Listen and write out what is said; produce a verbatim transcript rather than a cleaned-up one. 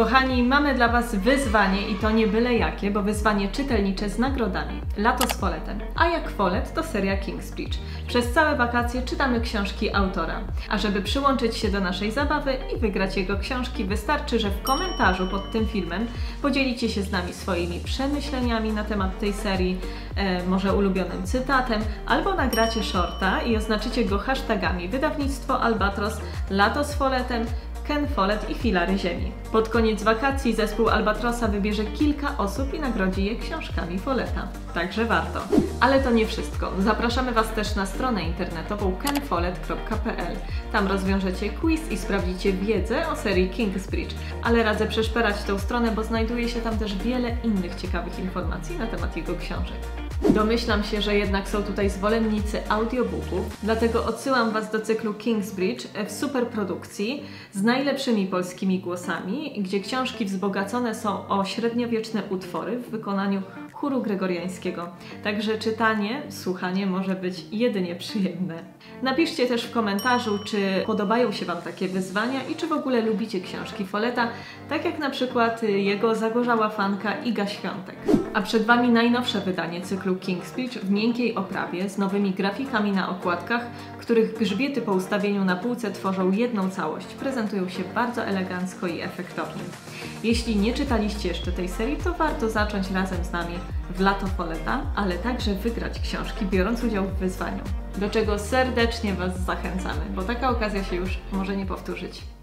Kochani, mamy dla Was wyzwanie i to nie byle jakie, bo wyzwanie czytelnicze z nagrodami. Lato z Follettem. A jak Follett, to seria Kingsbridge. Przez całe wakacje czytamy książki autora. A żeby przyłączyć się do naszej zabawy i wygrać jego książki, wystarczy, że w komentarzu pod tym filmem podzielicie się z nami swoimi przemyśleniami na temat tej serii, e, może ulubionym cytatem, albo nagracie shorta i oznaczycie go hashtagami Wydawnictwo Albatros, Lato z Follettem, Ken Follett i Filary Ziemi. Pod koniec wakacji zespół Albatrosa wybierze kilka osób i nagrodzi je książkami Folletta. Także warto. Ale to nie wszystko. Zapraszamy Was też na stronę internetową ken follett kropka p l. Tam rozwiążecie quiz i sprawdzicie wiedzę o serii Kingsbridge. Ale radzę przeszperać tę stronę, bo znajduje się tam też wiele innych ciekawych informacji na temat jego książek. Domyślam się, że jednak są tutaj zwolennicy audiobooków, dlatego odsyłam Was do cyklu Kingsbridge w superprodukcji z najlepszymi polskimi głosami, gdzie książki wzbogacone są o średniowieczne utwory w wykonaniu chóru gregoriańskiego. Także czytanie, słuchanie może być jedynie przyjemne. Napiszcie też w komentarzu, czy podobają się Wam takie wyzwania i czy w ogóle lubicie książki Folletta, tak jak na przykład jego zagorzała fanka Iga Świątek. A przed Wami najnowsze wydanie cyklu Kingsbridge w miękkiej oprawie z nowymi grafikami na okładkach, których grzbiety po ustawieniu na półce tworzą jedną całość. Prezentują się bardzo elegancko i efektownie. Jeśli nie czytaliście jeszcze tej serii, to warto zacząć razem z nami w lato Folletta, ale także wygrać książki, biorąc udział w wyzwaniu. Do czego serdecznie Was zachęcamy, bo taka okazja się już może nie powtórzyć.